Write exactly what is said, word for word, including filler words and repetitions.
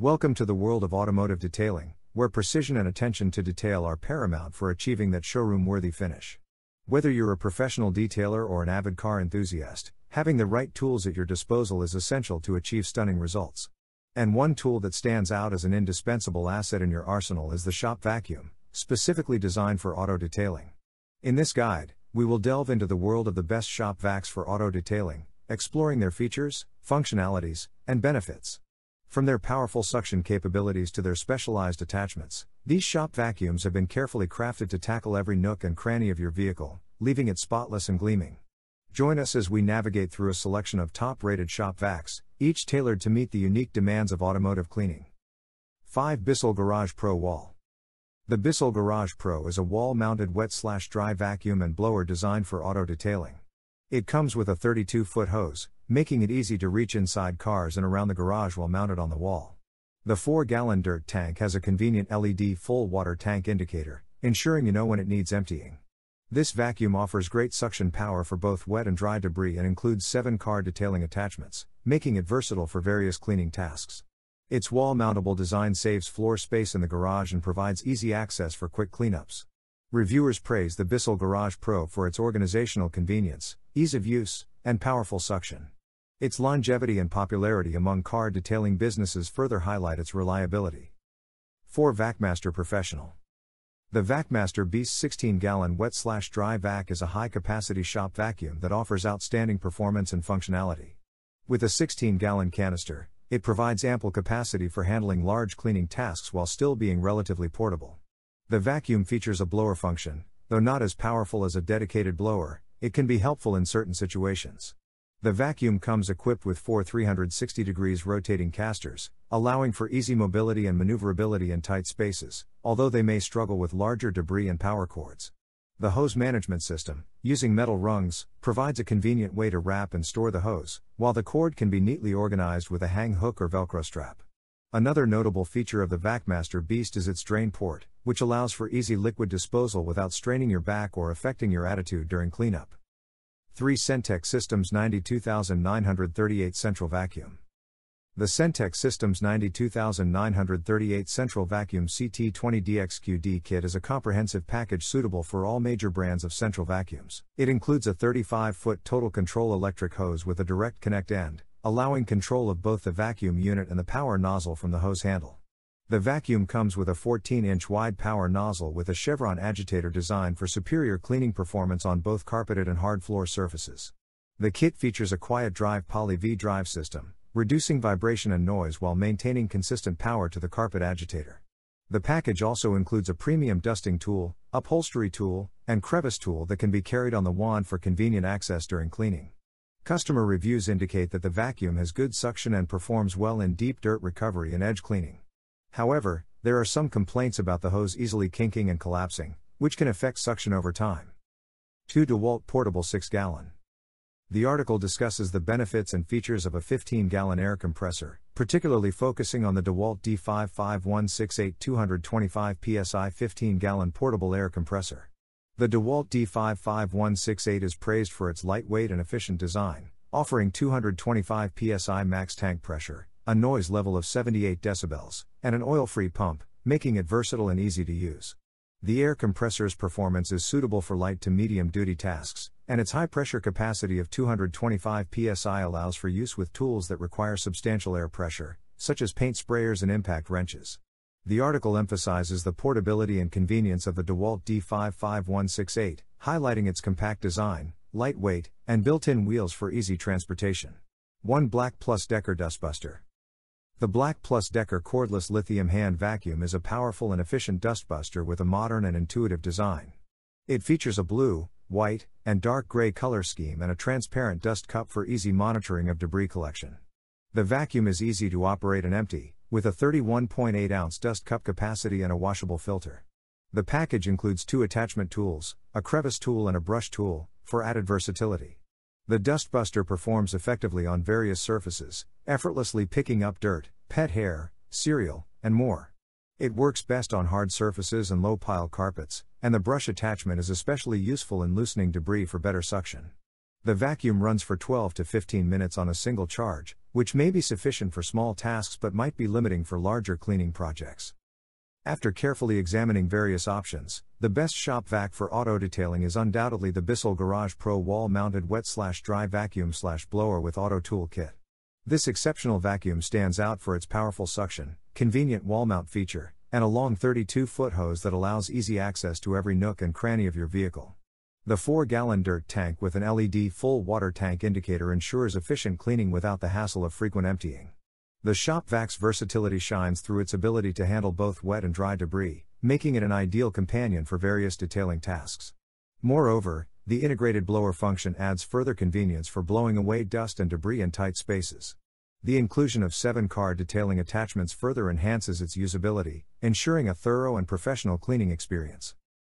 Welcome to the world of automotive detailing, where precision and attention to detail are paramount for achieving that showroom-worthy finish. Whether you're a professional detailer or an avid car enthusiast, having the right tools at your disposal is essential to achieve stunning results. And one tool that stands out as an indispensable asset in your arsenal is the shop vacuum, specifically designed for auto detailing. In this guide, we will delve into the world of the best shop vacs for auto detailing, exploring their features, functionalities, and benefits. From their powerful suction capabilities to their specialized attachments, these shop vacuums have been carefully crafted to tackle every nook and cranny of your vehicle, leaving it spotless and gleaming. Join us as we navigate through a selection of top-rated shop vacs, each tailored to meet the unique demands of automotive cleaning. five. Bissell Garage Pro Wall. The Bissell Garage Pro is a wall-mounted wet-slash-dry vacuum and blower designed for auto detailing. It comes with a thirty-two foot hose, making it easy to reach inside cars and around the garage while mounted on the wall. The four gallon dirt tank has a convenient L E D full water tank indicator, ensuring you know when it needs emptying. This vacuum offers great suction power for both wet and dry debris and includes seven car detailing attachments, making it versatile for various cleaning tasks. Its wall-mountable design saves floor space in the garage and provides easy access for quick cleanups. Reviewers praise the Bissell Garage Pro for its organizational convenience, ease of use, and powerful suction. Its longevity and popularity among car detailing businesses further highlight its reliability. four. VacMaster Professional. The VacMaster Beast sixteen gallon wet-slash-dry vac is a high-capacity shop vacuum that offers outstanding performance and functionality. With a sixteen gallon canister, it provides ample capacity for handling large cleaning tasks while still being relatively portable. The vacuum features a blower function, though not as powerful as a dedicated blower. It can be helpful in certain situations. The vacuum comes equipped with four three hundred sixty degrees rotating casters, allowing for easy mobility and maneuverability in tight spaces, although they may struggle with larger debris and power cords. The hose management system, using metal rungs, provides a convenient way to wrap and store the hose, while the cord can be neatly organized with a hang hook or Velcro strap. Another notable feature of the VacMaster Beast is its drain port, which allows for easy liquid disposal without straining your back or affecting your attitude during cleanup. three. Centec Systems nine two nine three eight Central Vacuum. The Centec Systems nine two nine three eight Central Vacuum C T twenty D X Q D kit is a comprehensive package suitable for all major brands of central vacuums. It includes a thirty-five foot total control electric hose with a direct connect end, allowing control of both the vacuum unit and the power nozzle from the hose handle. The vacuum comes with a fourteen inch wide power nozzle with a chevron agitator designed for superior cleaning performance on both carpeted and hard floor surfaces. The kit features a quiet drive poly-V drive system, reducing vibration and noise while maintaining consistent power to the carpet agitator. The package also includes a premium dusting tool, upholstery tool, and crevice tool that can be carried on the wand for convenient access during cleaning. Customer reviews indicate that the vacuum has good suction and performs well in deep dirt recovery and edge cleaning. However, there are some complaints about the hose easily kinking and collapsing, which can affect suction over time. two. DEWALT Portable six gallon. The article discusses the benefits and features of a fifteen gallon air compressor, particularly focusing on the DEWALT D five five one six eight two hundred twenty-five P S I fifteen gallon portable air compressor. The DEWALT D five five one six eight is praised for its lightweight and efficient design, offering two hundred twenty-five P S I max tank pressure, a noise level of seventy-eight decibels, and an oil-free pump, making it versatile and easy to use. The air compressor's performance is suitable for light to medium-duty tasks, and its high-pressure capacity of two hundred twenty-five P S I allows for use with tools that require substantial air pressure, such as paint sprayers and impact wrenches. The article emphasizes the portability and convenience of the DEWALT D five five one six eight, highlighting its compact design, lightweight, and built-in wheels for easy transportation. one. Black+Decker Dustbuster. The Black+Decker cordless lithium hand vacuum is a powerful and efficient dustbuster with a modern and intuitive design. It features a blue, white, and dark gray color scheme and a transparent dust cup for easy monitoring of debris collection. The vacuum is easy to operate and empty, with a thirty-one point eight ounce dust cup capacity and a washable filter. The package includes two attachment tools, a crevice tool and a brush tool, for added versatility. The dustbuster performs effectively on various surfaces, effortlessly picking up dirt, pet hair, cereal, and more. It works best on hard surfaces and low-pile carpets, and the brush attachment is especially useful in loosening debris for better suction. The vacuum runs for twelve to fifteen minutes on a single charge, which may be sufficient for small tasks but might be limiting for larger cleaning projects. After carefully examining various options, the best shop vac for auto detailing is undoubtedly the Bissell Garage Pro wall-mounted wet-slash-dry vacuum-slash-blower with auto tool kit. This exceptional vacuum stands out for its powerful suction, convenient wall-mount feature, and a long thirty-two foot hose that allows easy access to every nook and cranny of your vehicle. The four gallon dirt tank with an L E D full water tank indicator ensures efficient cleaning without the hassle of frequent emptying. The shop vac's versatility shines through its ability to handle both wet and dry debris, making it an ideal companion for various detailing tasks. Moreover, the integrated blower function adds further convenience for blowing away dust and debris in tight spaces. The inclusion of seven car detailing attachments further enhances its usability, ensuring a thorough and professional cleaning experience.